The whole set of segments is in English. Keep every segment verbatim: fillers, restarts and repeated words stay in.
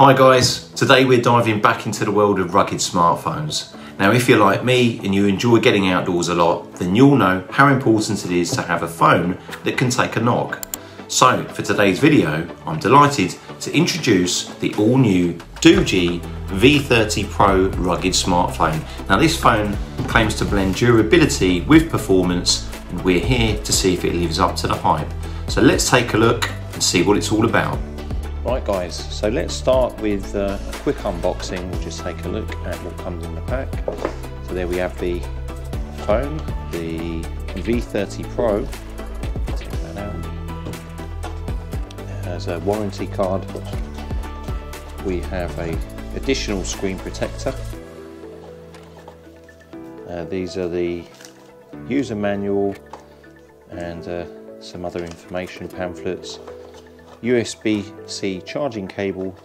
Hi guys, today we're diving back into the world of rugged smartphones. Now if you're like me and you enjoy getting outdoors a lot, then you'll know how important it is to have a phone that can take a knock. So for today's video, I'm delighted to introduce the all new Doogee V thirty Pro rugged smartphone. Now this phone claims to blend durability with performance, and we're here to see if it lives up to the hype. So let's take a look and see what it's all about. Right guys, so let's start with uh, a quick unboxing. We'll just take a look at what comes in the pack. So there we have the phone, the V thirty Pro. Take that out. It has a warranty card. We have an additional screen protector. Uh, these are the user manual and uh, some other information pamphlets. U S B C charging cable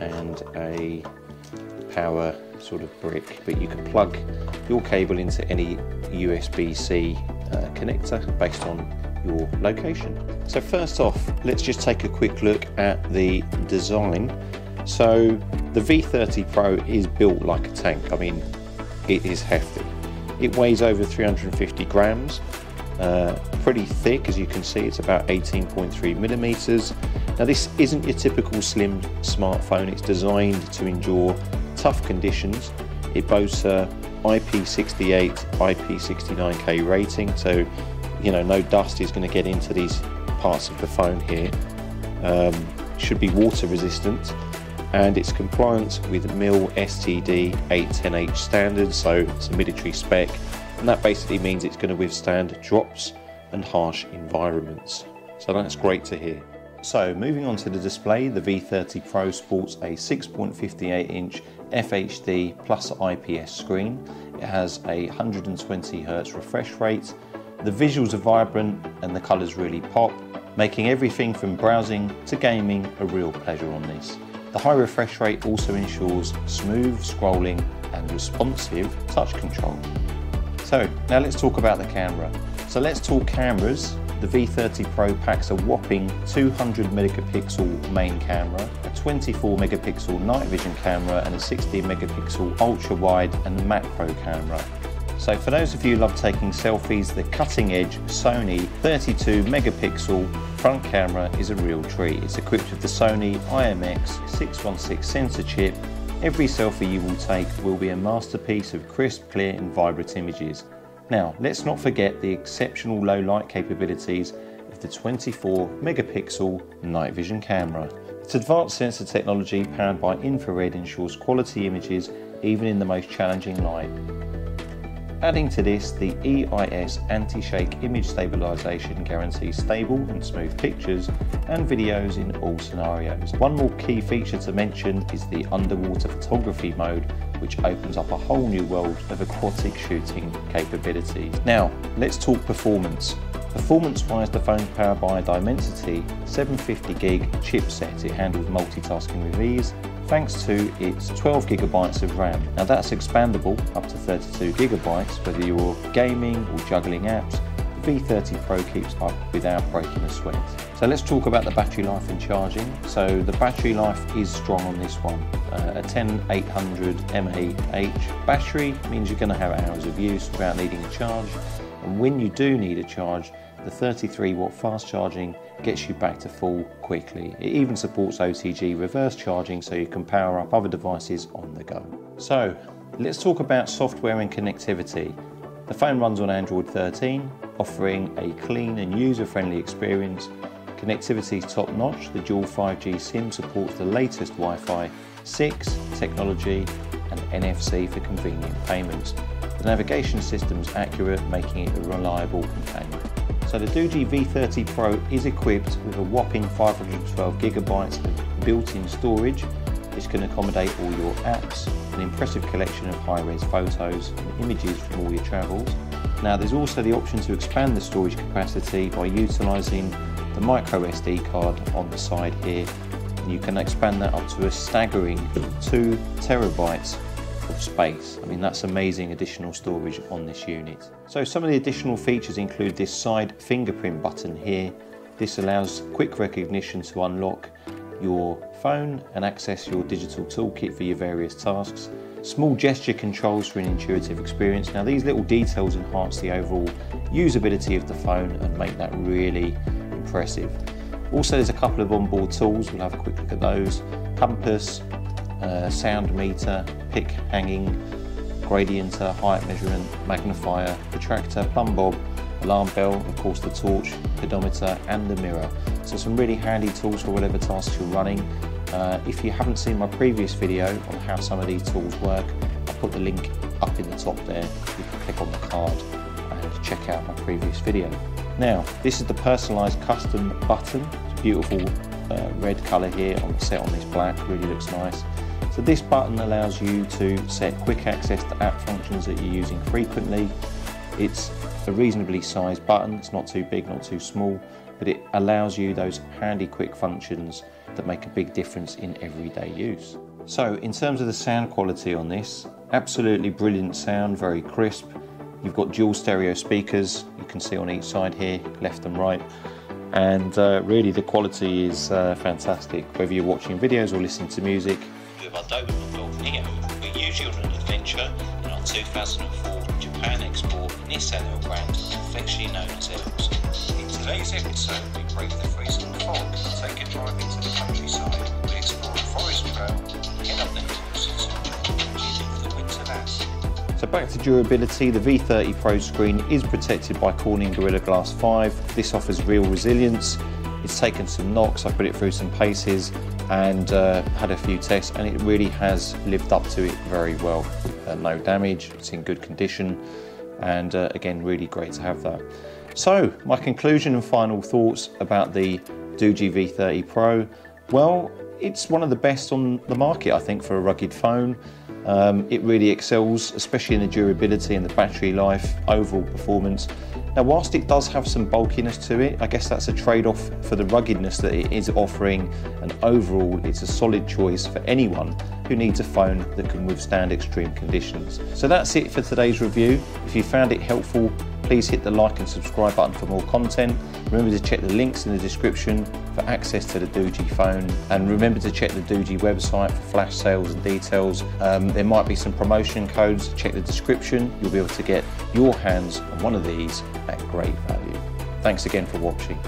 and a power sort of brick, but you can plug your cable into any U S B C uh, connector based on your location. So first off, let's just take a quick look at the design. So the V thirty Pro is built like a tank. I mean, it is hefty. It weighs over three hundred fifty grams. Uh, pretty thick, as you can see, it's about eighteen point three millimeters. Now this isn't your typical slim smartphone. It's designed to endure tough conditions. It boasts a I P sixty-eight, I P sixty-nine K rating, so you know no dust is going to get into these parts of the phone here. Um, should be water resistant, and it's compliant with M I L S T D eight ten H standards, so it's a military spec. And that basically means it's going to withstand drops and harsh environments. So that's great to hear. So moving on to the display, the V thirty Pro sports a six point five eight inch F H D plus I P S screen. It has a one hundred twenty hertz refresh rate. The visuals are vibrant and the colours really pop, making everything from browsing to gaming a real pleasure on this. The high refresh rate also ensures smooth scrolling and responsive touch control. So now let's talk about the camera. So let's talk cameras. The V thirty Pro packs a whopping two hundred megapixel main camera, a twenty-four megapixel night vision camera, and a sixteen megapixel ultra wide and macro camera. So for those of you who love taking selfies, the cutting edge Sony thirty-two megapixel front camera is a real treat. It's equipped with the Sony I M X six one six sensor chip. Every selfie you will take will be a masterpiece of crisp, clear and vibrant images. Now, let's not forget the exceptional low light capabilities of the twenty-four megapixel night vision camera. Its advanced sensor technology powered by infrared ensures quality images even in the most challenging light. Adding to this, the E I S anti-shake image stabilization guarantees stable and smooth pictures and videos in all scenarios. One more key feature to mention is the underwater photography mode, which opens up a whole new world of aquatic shooting capabilities. Now, let's talk performance. Performance-wise, the phone's powered by a Dimensity seven fifty gig chipset. It handles multitasking with ease, thanks to its twelve gigabytes of RAM. Now that's expandable up to thirty-two gigabytes, whether you're gaming or juggling apps. The V thirty Pro keeps up without breaking a sweat. So let's talk about the battery life and charging. So the battery life is strong on this one. Uh, a ten eight hundred milliamp hour battery means you're going to have hours of use without needing a charge. And when you do need a charge, the thirty-three watt fast charging gets you back to full quickly. It even supports O T G reverse charging, so you can power up other devices on the go. So let's talk about software and connectivity. The phone runs on Android thirteen, offering a clean and user-friendly experience. Connectivity is top-notch. The dual five G SIM supports the latest Wi-Fi six technology and N F C for convenient payments. The navigation system is accurate, making it a reliable companion. So the Doogee V thirty Pro is equipped with a whopping five hundred twelve gigabytes of built-in storage, which can accommodate all your apps, an impressive collection of high-res photos and images from all your travels. Now there's also the option to expand the storage capacity by utilising the micro S D card on the side here. And you can expand that up to a staggering two terabytes of space. I mean, that's amazing additional storage on this unit. So some of the additional features include this side fingerprint button here. This allows quick recognition to unlock your phone and access your digital toolkit for your various tasks. Small gesture controls for an intuitive experience. Now these little details enhance the overall usability of the phone and make that really impressive. Also, there's a couple of onboard tools. We'll have a quick look at those. Compass, uh, sound meter, pick hanging, gradienter, height measurement, magnifier, protractor, plumb bob, alarm bell, of course the torch, pedometer and the mirror. So some really handy tools for whatever tasks you're running. Uh, if you haven't seen my previous video on how some of these tools work, I'll put the link up in the top there. You can click on the card and check out my previous video. Now, this is the personalised custom button. It's a beautiful uh, red colour here on set on this black, really looks nice. So this button allows you to set quick access to app functions that you're using frequently. It's a reasonably sized button, it's not too big, not too small, but it allows you those handy quick functions that make a big difference in everyday use. So in terms of the sound quality on this, absolutely brilliant sound, very crisp. You've got dual stereo speakers, you can see on each side here, left and right, and uh, really the quality is uh, fantastic, whether you're watching videos or listening to music. We are Doogee here, we're usually on an adventure in our two thousand four Japan export Nissan Elgrand, affectionately known as El's. In today's episode, we break the freezing fog, take a drive into the countryside, we explore a forest trail, head up the hills, and the winter land. So back to durability, the V thirty Pro screen is protected by Corning Gorilla Glass five. This offers real resilience. It's taken some knocks, I put it through some paces and uh, had a few tests, and it really has lived up to it very well. Uh, no damage, it's in good condition, and uh, again, really great to have that. So, my conclusion and final thoughts about the Doogee V thirty Pro. Well, it's one of the best on the market, I think, for a rugged phone. Um, it really excels, especially in the durability and the battery life, overall performance. Now, whilst it does have some bulkiness to it, I guess that's a trade-off for the ruggedness that it is offering, and overall it's a solid choice for anyone who needs a phone that can withstand extreme conditions. So that's it for today's review. If you found it helpful, please hit the like and subscribe button for more content. Remember to check the links in the description for access to the Doogee phone, and remember to check the Doogee website for flash sales and details. Um, there might be some promotion codes. Check the description. You'll be able to get your hands on one of these at great value. Thanks again for watching.